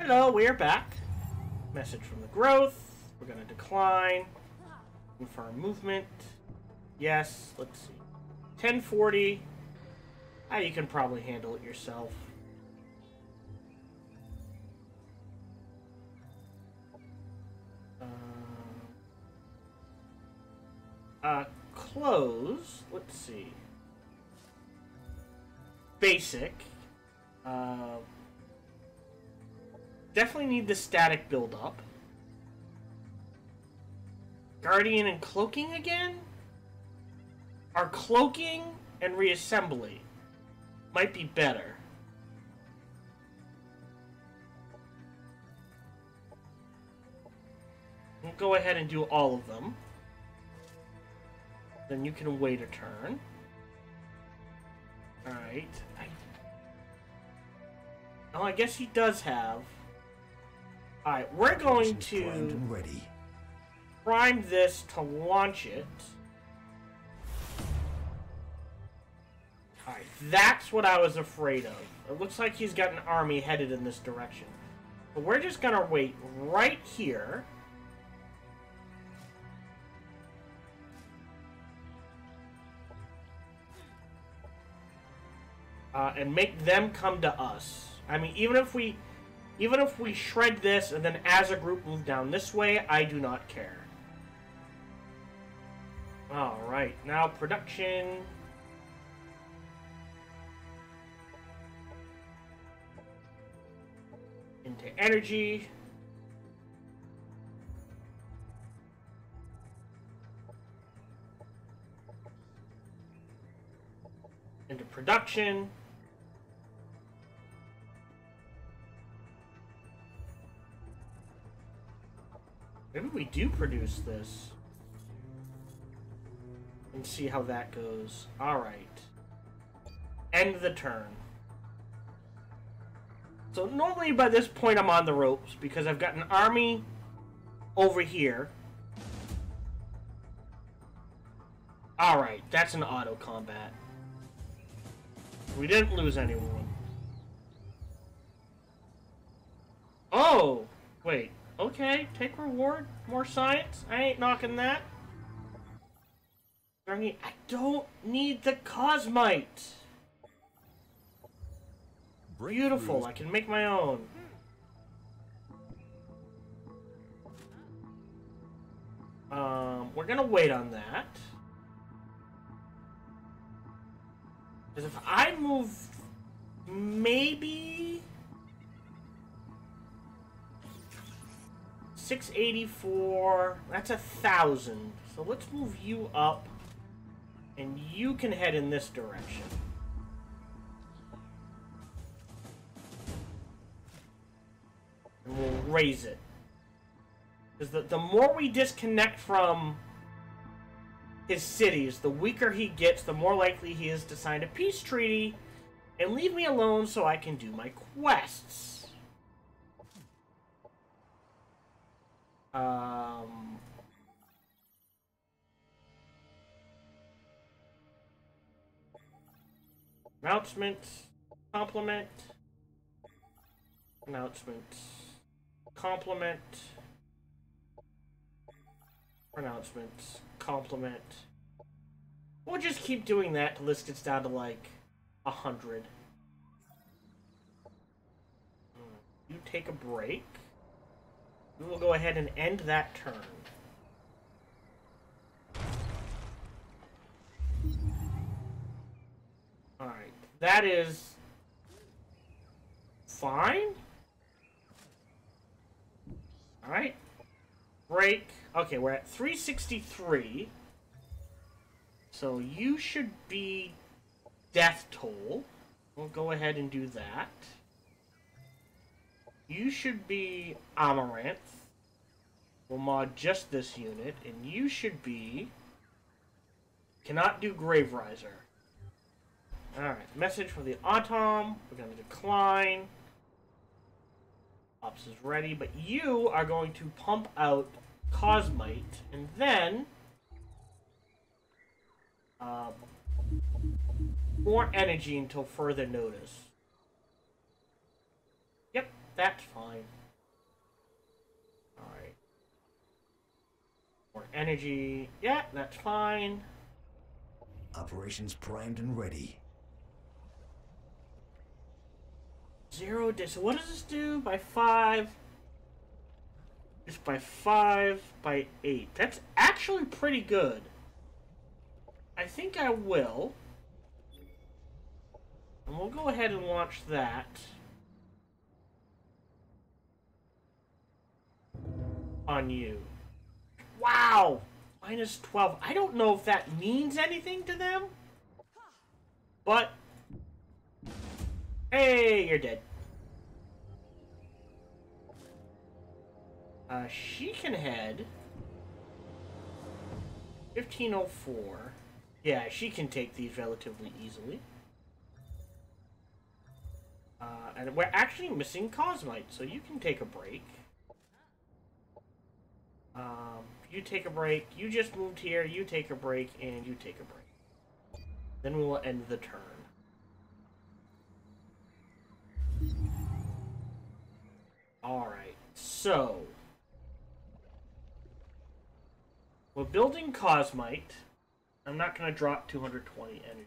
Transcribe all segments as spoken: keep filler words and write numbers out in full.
Hello, we're back. Message from the growth. We're gonna decline. Looking for our movement. Yes, let's see. ten forty. Ah, you can probably handle it yourself. Uh, uh, close. Let's see. Basic. Uh, definitely need the static build-up. Guardian and cloaking again? Our cloaking and reassembly might be better. We'll go ahead and do all of them. Then you can wait a turn. Alright. Oh, I guess he does have. Alright, we're going to prime this to launch it. Alright, that's what I was afraid of. It looks like he's got an army headed in this direction. But we're just gonna wait right here. Uh, and make them come to us. I mean, even if we, even if we shred this and then as a group move down this way, I do not care. All right, now production. Into energy. Into production. Maybe we do produce this and see how that goes. All right, end the turn. So normally by this point I'm on the ropes because I've got an army over here. All right, that's an auto combat. We didn't lose anyone. Oh, wait. Okay, take reward, more science. I ain't knocking that. I don't need the Cosmite. Beautiful, I can make my own. Um, we're gonna wait on that. Because if I move, maybe six eighty-four, that's a thousand. So let's move you up and you can head in this direction. And we'll raise it. Because the, the more we disconnect from his cities, the weaker he gets, the more likely he is to sign a peace treaty and leave me alone so I can do my quests. Um, announcements, compliment, announcements, compliment, pronouncements, compliment. We'll just keep doing that till this gets down to like a hundred. You take a break. We will go ahead and end that turn. Alright, that is fine. Alright. Break. Okay, we're at three sixty-three. So you should be death toll. We'll go ahead and do that. You should be Amaranth. We'll mod just this unit. And you should be... Cannot do Grave Riser. Alright, message for the Autom. We're going to decline. Ops is ready. But you are going to pump out Cosmite. And then... Um, more energy until further notice. Yep. That's fine. Alright. More energy. Yeah, that's fine. Operations primed and ready. Zero dis. What does this do? By five. It's by five, by eight. That's actually pretty good. I think I will. And we'll go ahead and launch that. On you. Wow! Minus twelve. I don't know if that means anything to them. But... hey, you're dead. Uh, she can head... fifteen oh four. Yeah, she can take these relatively easily. Uh, and we're actually missing Cosmite, so you can take a break. Um, you take a break, you just moved here, you take a break, and you take a break. Then we will end the turn. Alright, so... we're building Cosmite. I'm not going to drop two hundred twenty energy.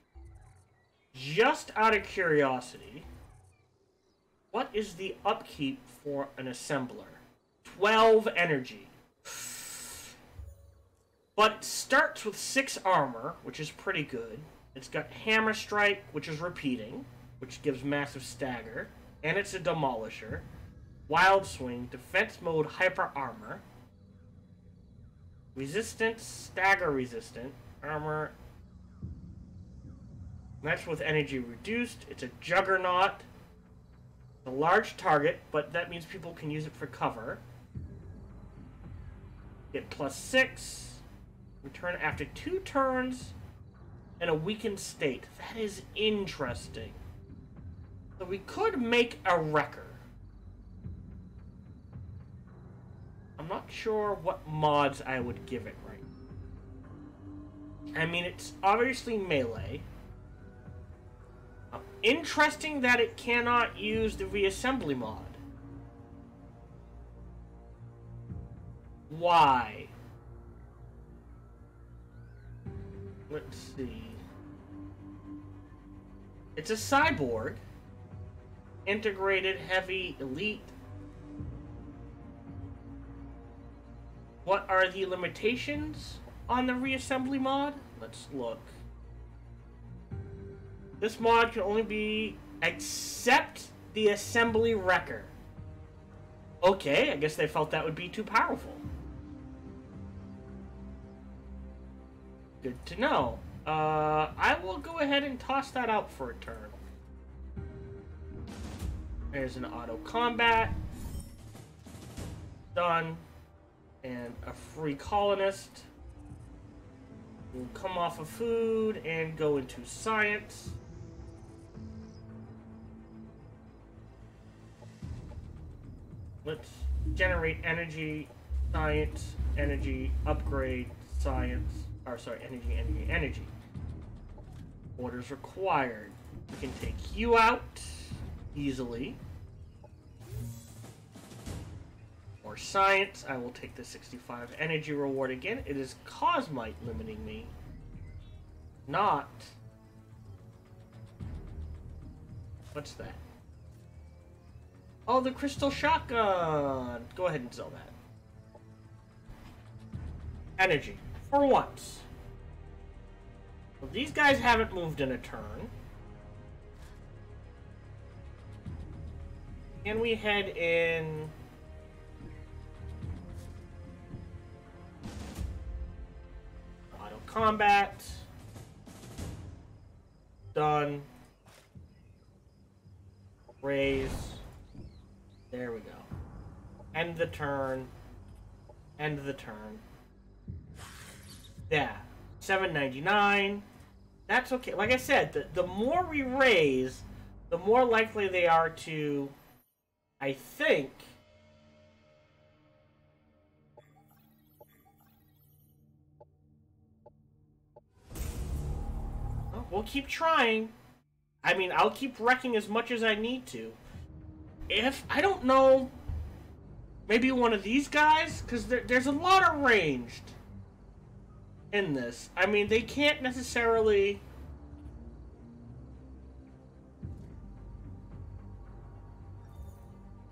Just out of curiosity, what is the upkeep for an assembler? twelve energy. But it starts with six armor, which is pretty good. It's got Hammer Strike, which is repeating, which gives massive stagger. And it's a Demolisher. Wild Swing, Defense Mode, Hyper Armor. Resistance, Stagger Resistant, Armor. That's with energy reduced. It's a Juggernaut. A large target, but that means people can use it for cover. Get plus six. Return after two turns in a weakened state. That is interesting. So we could make a Wrecker. I'm not sure what mods I would give it right now. I mean, it's obviously melee. Um, interesting that it cannot use the reassembly mod. Why? Let's see. It's a cyborg. Integrated, heavy, elite. What are the limitations on the reassembly mod? Let's look. This mod can only be... except the assembly wrecker. Okay, I guess they felt that would be too powerful. Good to know. Uh, I will go ahead and toss that out for a turn. There's an auto combat. Done. And a free colonist will come off of food and go into science. Let's generate energy, science, energy, upgrade, science, or sorry, energy, energy, energy. Orders required. We can take you out easily. More science. I will take the sixty-five energy reward again. It is Cosmite limiting me. Not. What's that? Oh, the crystal shotgun. Go ahead and sell that. Energy. For once. Well, these guys haven't moved in a turn. Can we head in... combat. Done. Raise. There we go. End the turn. End the turn. Yeah. seven ninety-nine. That's okay. Like I said, the, the more we raise, the more likely they are to, I think... we'll keep trying. I mean, I'll keep wrecking as much as I need to. if, I don't know, maybe one of these guys? Because there, there's a lot of ranged in this. I mean, they can't necessarily...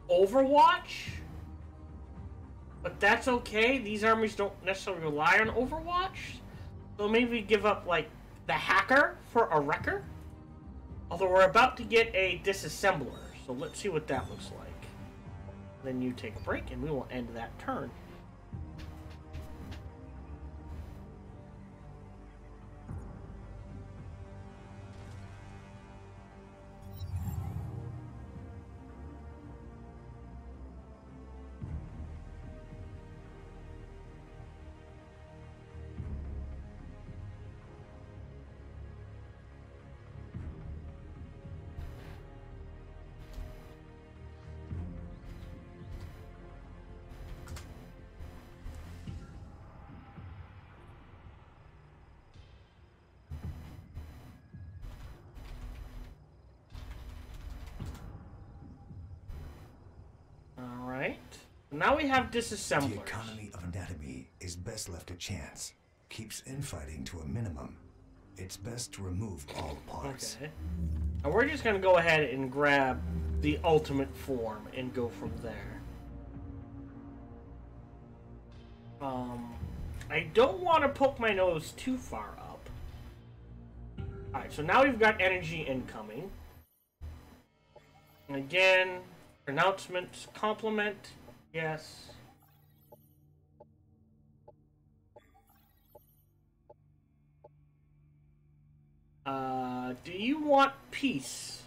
Overwatch? But that's okay. These armies don't necessarily rely on Overwatch. So maybe give up, like, the hacker for a wrecker. Although we're about to get a disassembler. So let's see what that looks like. Then you take a break and we will end that turn. Now we have disassemblers. The economy of anatomy is best left to chance. Keeps infighting to a minimum. It's best to remove all parts. Okay. And we're just going to go ahead and grab the ultimate form and go from there. Um, I don't want to poke my nose too far up. Alright, so now we've got energy incoming. And again, pronouncements, compliment. Yes. Uh, do you want peace?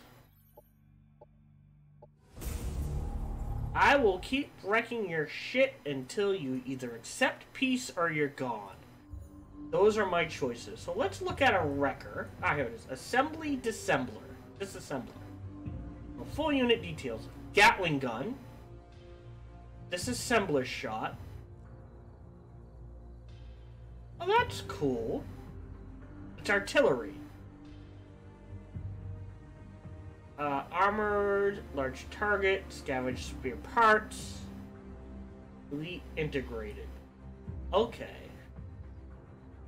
I will keep wrecking your shit until you either accept peace or you're gone. Those are my choices. So let's look at a wrecker. Ah, here it is. Assembly Dissembler. Disassembler. A full unit details. Gatling gun. Disassembler shot. Oh, that's cool. It's artillery. Uh, armored, large target, scavenge spear parts. Elite integrated. Okay.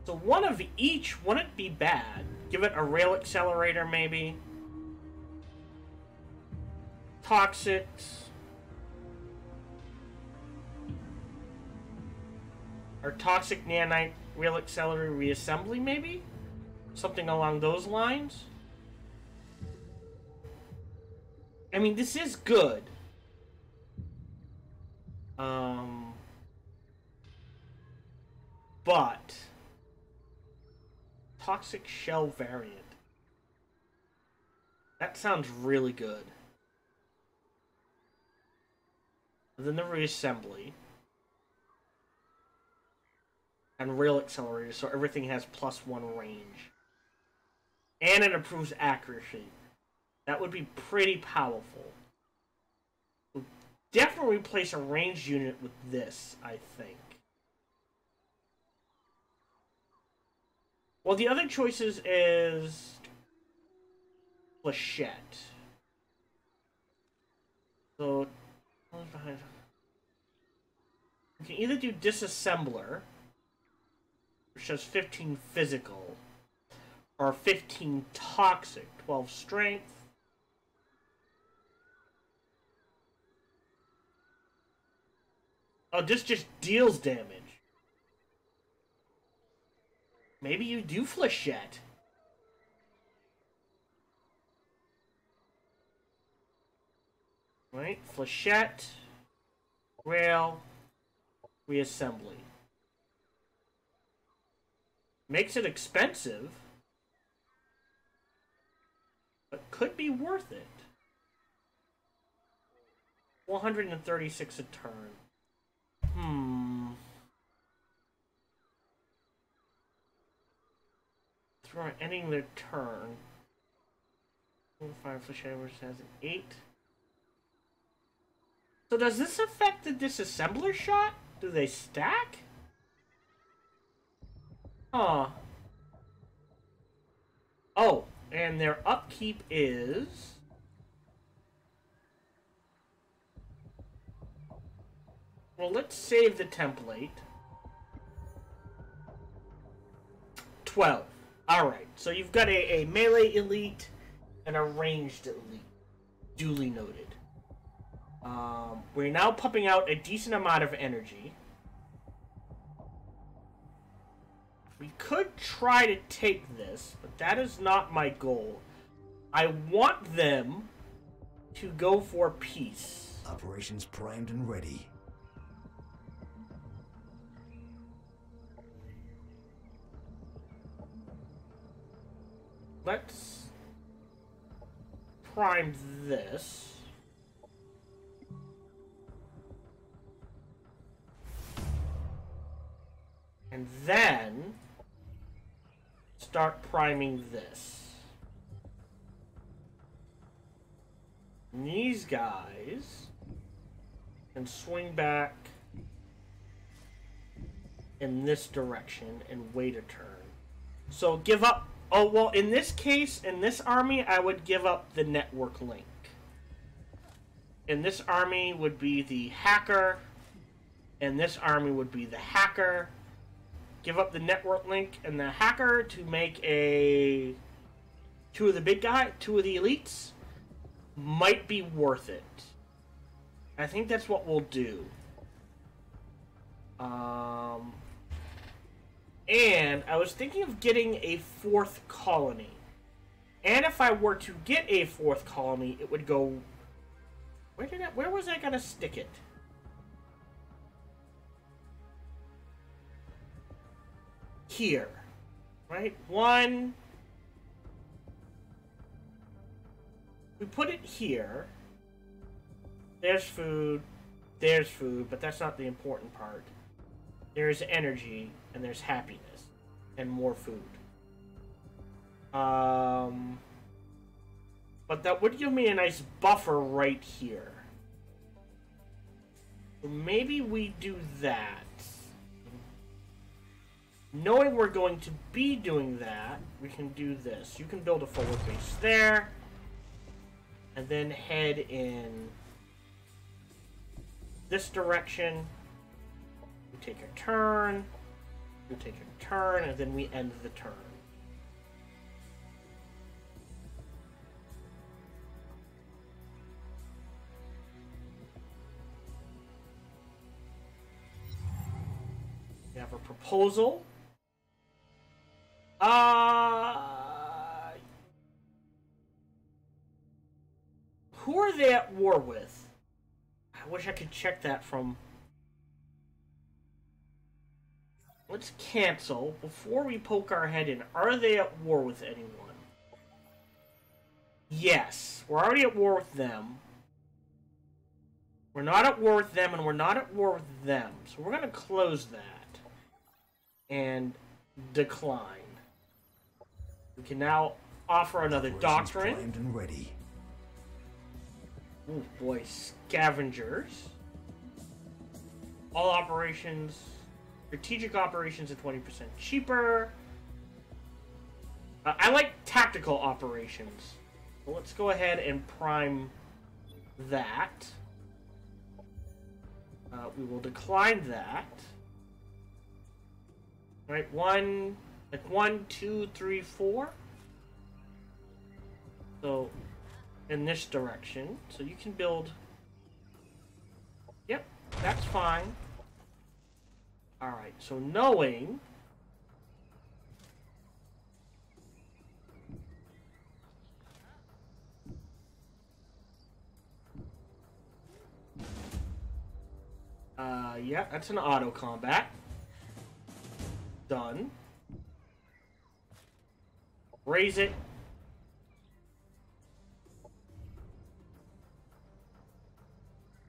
So one of each wouldn't be bad. Give it a rail accelerator, maybe. Toxics. Or toxic nanite rail accelerator reassembly, maybe? Something along those lines? I mean, this is good. Um, but... Toxic shell variant. That sounds really good. And then the reassembly. And rail accelerator, so everything has plus one range. And it improves accuracy. That would be pretty powerful. We'll definitely replace a ranged unit with this, I think. Well, the other choices is... Flechette. So... we can either do disassembler... which has fifteen physical, or fifteen toxic, twelve strength. Oh, this just deals damage. Maybe you do Flechette. Right, Flechette, rail, reassembly. Makes it expensive, but could be worth it. one hundred thirty-six a turn. Hmm. Through ending their turn. Fire Flechette has an eight. So does this affect the disassembler shot? Do they stack? Huh. Oh, and their upkeep is Well, let's save the template. twelve. Alright, so you've got a, a melee elite and a ranged elite. Duly noted. Um, we're now pumping out a decent amount of energy. We could try to take this, but that is not my goal. I want them to go for peace. Operations primed and ready. Let's prime this. And then start priming this. And these guys can swing back in this direction and wait a turn. So give up. Oh, well, in this case, in this army, I would give up the network link. And this army would be the hacker. And this army would be the hacker. Give up the network link and the hacker to make a... Two of the big guy, two of the elites. Might be worth it. I think that's what we'll do. Um... And I was thinking of getting a fourth colony. And if I were to get a fourth colony, it would go... Where did I... Where was I gonna stick it? Here. Right? One. We put it here. There's food. There's food, but that's not the important part. There's energy, and there's happiness, and more food. Um, but that would give me a nice buffer right here. So maybe we do that. Knowing we're going to be doing that, we can do this. You can build a forward base there, and then head in this direction. You take your turn, you take your turn, and then we end the turn. We have a proposal. Uh, who are they at war with? I wish I could check that from... Let's cancel before we poke our head in. Are they at war with anyone? Yes. We're already at war with them. We're not at war with them, and we're not at war with them. So we're going to close that. And decline. We can now offer another doctrine. Planned and ready. Oh boy, scavengers. All operations... Strategic operations are twenty percent cheaper. Uh, I like tactical operations. So let's go ahead and prime that. Uh, we will decline that. All right, one, like one, two, three, four. So in this direction. So you can build. Yep, that's fine. Alright, so knowing Uh, yeah, that's an auto combat. Done. Raise it.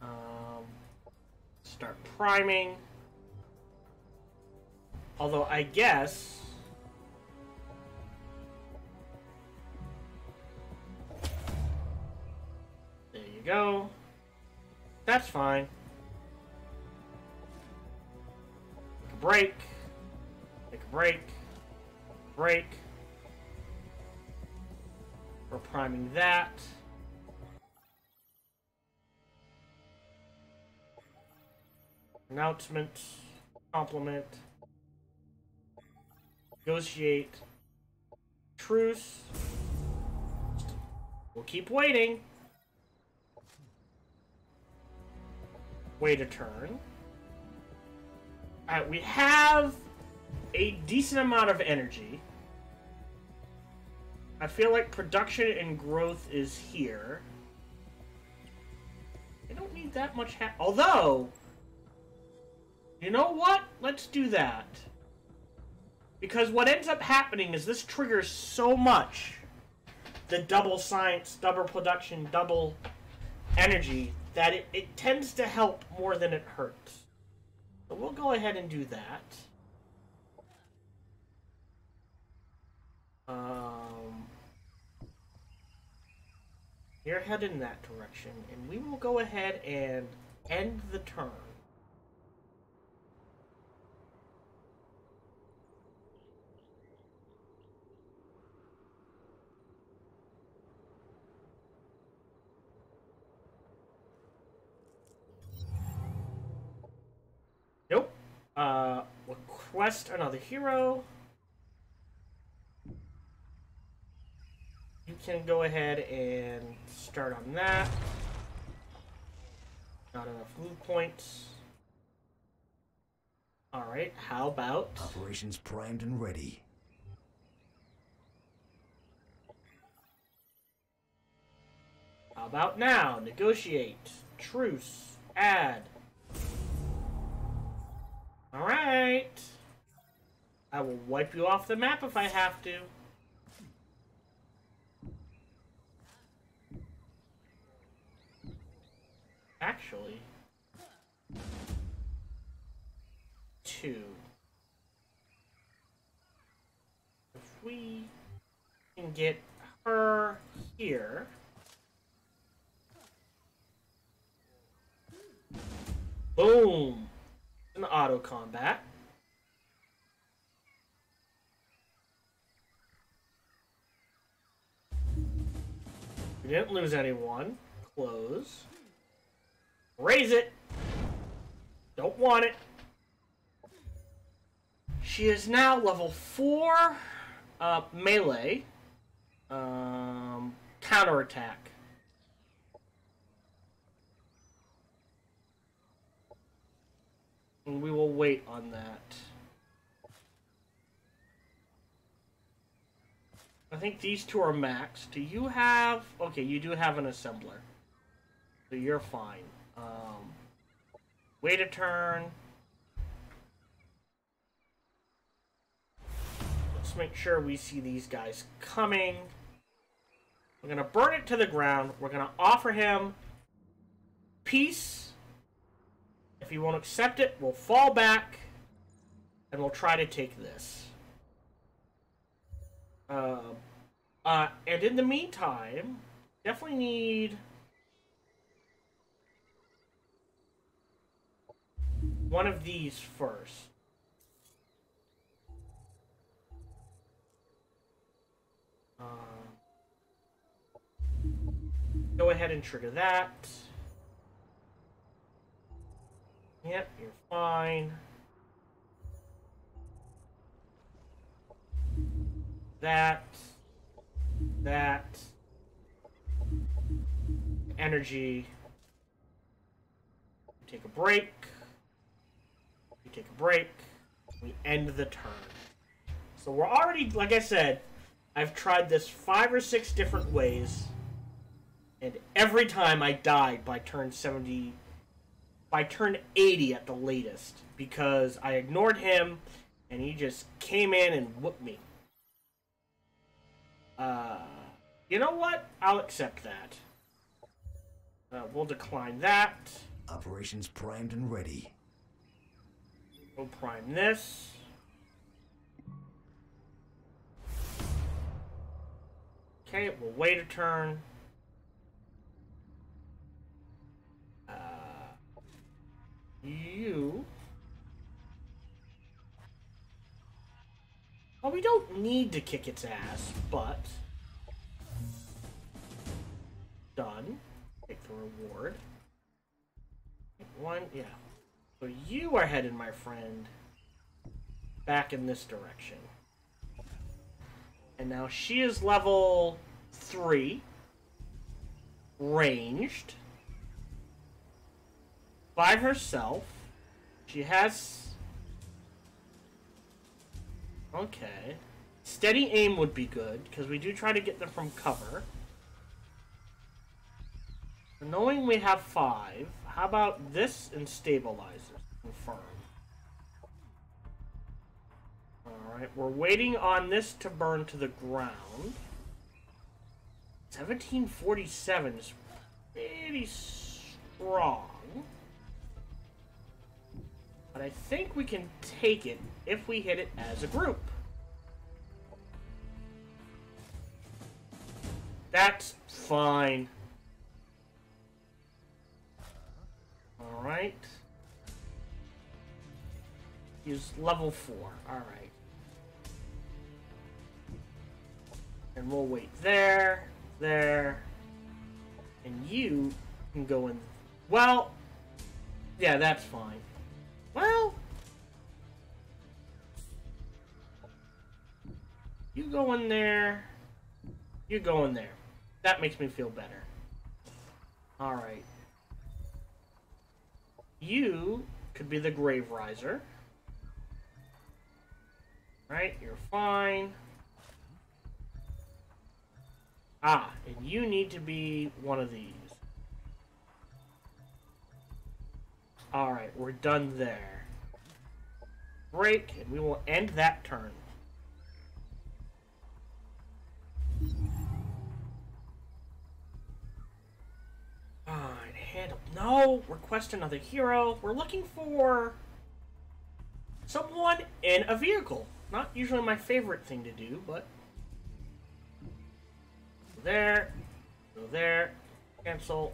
Um, start priming. Although, I guess... There you go. That's fine. Take a break. Take a break. Break. We're priming that. announcement, compliment, negotiate, truce. We'll keep waiting. Wait a turn. Alright, we have a decent amount of energy. I feel like production and growth is here. I don't need that much ha- Although, you know what? Let's do that. Because what ends up happening is this triggers so much. The double science, double production, double energy, that it, it tends to help more than it hurts. So we'll go ahead and do that. Um, you're headed in that direction, and we will go ahead and end the turn. Nope. Uh, request another hero. You can go ahead and start on that. Not enough loot points. Alright, how about... Operations primed and ready. How about now? Negotiate. Truce. Add. Alright. I will wipe you off the map if I have to. Actually, two. If we can get her here, boom, an auto combat. We didn't lose anyone. Close. Raise it. Don't want it. She is now level four uh, melee. Um, counterattack. And we will wait on that. I think these two are maxed. Do you have... Okay, you do have an assembler. So you're fine. Um, wait a turn. Let's make sure we see these guys coming. We're going to burn it to the ground. We're going to offer him peace. If he won't accept it, we'll fall back. And we'll try to take this. Uh, uh, and in the meantime, definitely need... one of these first. Uh, go ahead and trigger that. Yep, you're fine. That. That. Energy. Take a break. Take a break. We end the turn. So we're already, like I said, I've tried this five or six different ways, and every time I died by turn seventy, by turn eighty at the latest, because I ignored him, and he just came in and whooped me. Uh, you know what? I'll accept that. Uh, we'll decline that. Operations primed and ready. We'll prime this. Okay, we'll wait a turn. Uh, you. Well, we don't need to kick its ass, but. Done. Take the reward. One, yeah. So you are headed, my friend, back in this direction. And now she is level three, ranged, by herself. She has... Okay. Steady aim would be good, because we do try to get them from cover. Knowing we have five, how about this and stabilizer? Confirm. Alright, we're waiting on this to burn to the ground. seventeen forty-seven is pretty strong. But I think we can take it if we hit it as a group. That's fine. Alright. Use level four. Alright. And we'll wait there, there, and you can go in. Well, yeah, that's fine. Well, you go in there, you go in there. That makes me feel better. Alright. You could be the Grave Riser. Right, you're fine. Ah, and you need to be one of these. Alright, we're done there. Break, and we will end that turn. Alright, handle. No! Request another hero. We're looking for someone in a vehicle. Not usually my favorite thing to do, but... There, go there, cancel,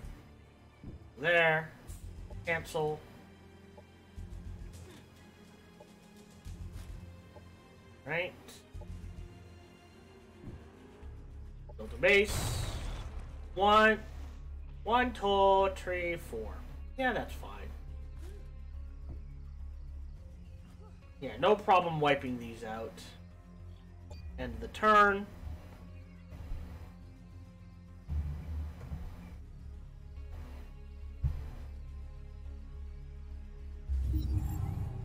there, cancel. Right. Build a base. One, one, two, three, four. Yeah, that's fine. Yeah, no problem wiping these out. End the turn.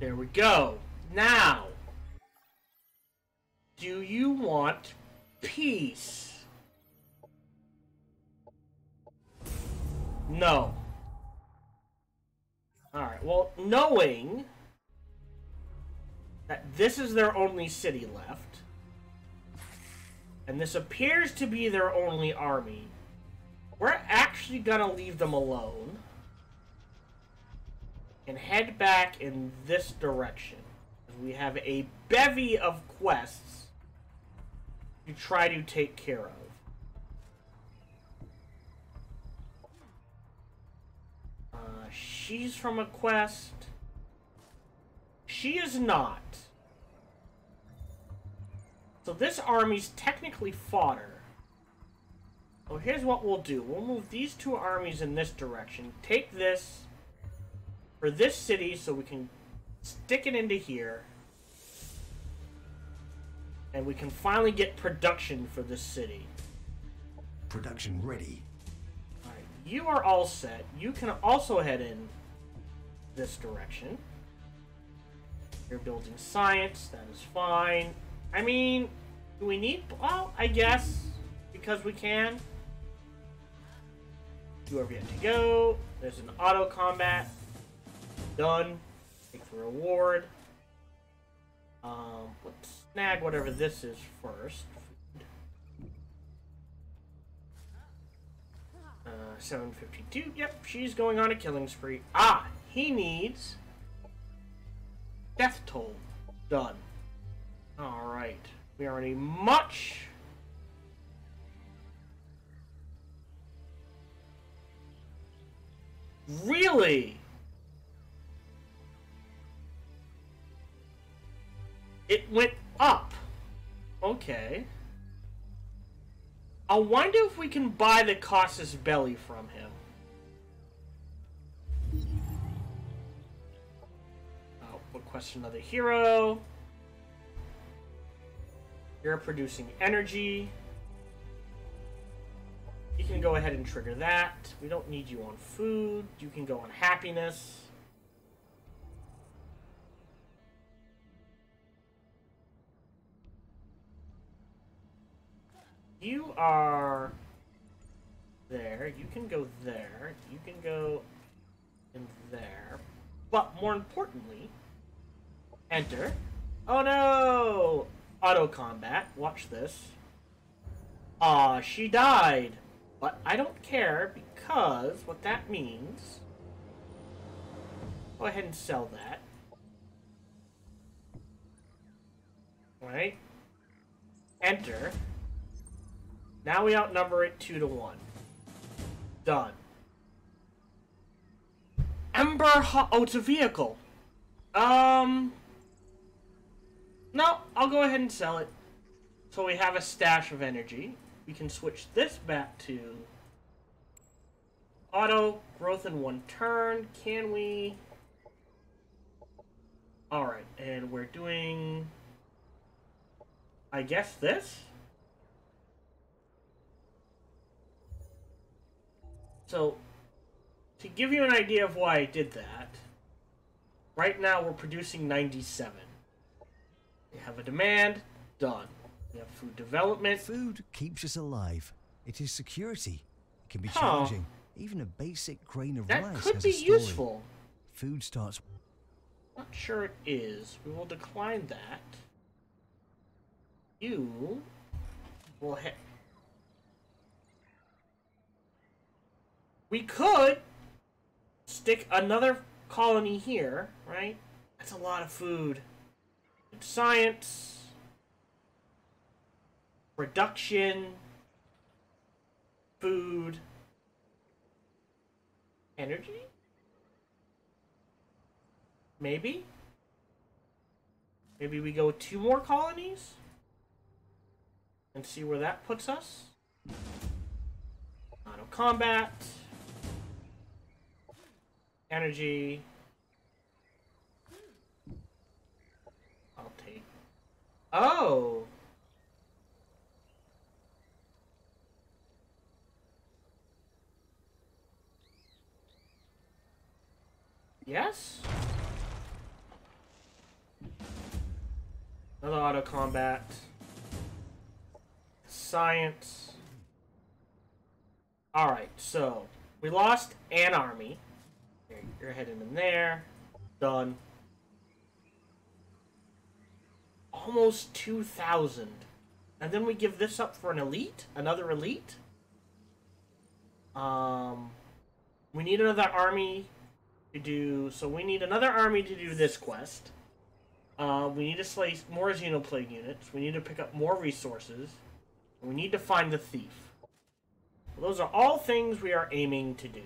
There we go. Now, do you want peace? No. Alright, well, knowing that this is their only city left, and this appears to be their only army, we're actually gonna leave them alone and head back in this direction. We have a bevy of quests to try to take care of. Uh, she's from a quest. She is not. So this army's technically fodder. So here's what we'll do. We'll move these two armies in this direction. Take this for this city, so we can stick it into here. And we can finally get production for this city. Production ready. Alright, you are all set. You can also head in this direction. You're building science, that is fine. I mean, do we need... Well, I guess, because we can. You are yet to go. There's an auto combat. Done. Take the reward. Um, let's snag whatever this is first. Uh, seven fifty-two. Yep, she's going on a killing spree. Ah, he needs death toll. Done. Alright. We are in a much really It went up. Okay. I wonder if we can buy the Casus Belli from him. Request another hero. You're producing energy. You can go ahead and trigger that. We don't need you on food. You can go on happiness. You are there. You can go there. You can go in there. But more importantly, enter. Oh no! Auto combat. Watch this. Aw, she died. But I don't care, because what that means... Go ahead and sell that. Alright. Enter. Now we outnumber it two to one. Done. Ember Hot... Oh, it's a vehicle. Um... No, I'll go ahead and sell it. So we have a stash of energy. We can switch this back to auto growth in one turn. Can we? All right, and we're doing, I guess, this. So to give you an idea of why I did that, right now we're producing ninety-seven. We have a demand, done. We have food development. Food keeps us alive. It is security. It can be huh. challenging. Even a basic grain of that rice could has be a story. Useful. Food starts. Not sure it is. We will decline that. You will hit. We could stick another colony here, right? That's a lot of food. Good science. Reduction, food, energy? Maybe? Maybe we go two more colonies? And see where that puts us? Auto combat. Energy. I'll take... Oh! Yes? Another auto combat. Science. Alright, so we lost an army. You're heading in there. Done. Almost two thousand. And then we give this up for an elite? Another elite? Um, we need another army. To do so, we need another army to do this quest. Uh, we need to slay more Xenoplague units. We need to pick up more resources. And we need to find the thief. Well, those are all things we are aiming to do.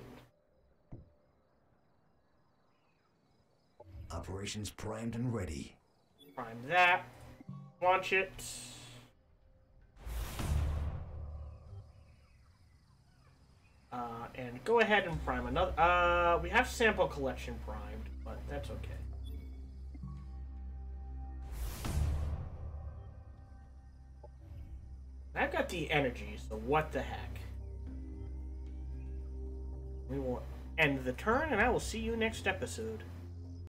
Operations primed and ready. Prime that. Launch it. Uh, and go ahead and prime another. Uh, we have sample collection primed, but that's okay. I've got the energy, so what the heck? We will end the turn, and I will see you next episode.